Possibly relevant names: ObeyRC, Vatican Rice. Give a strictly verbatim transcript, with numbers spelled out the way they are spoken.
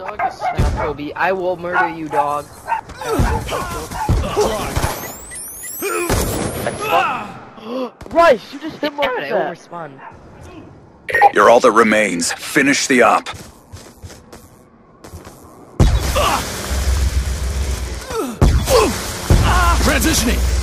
dog is snap, Obi. I will murder you, dog. Rice, you just hit my head. I won't respond. You're all that remains. Finish the op. Transitioning!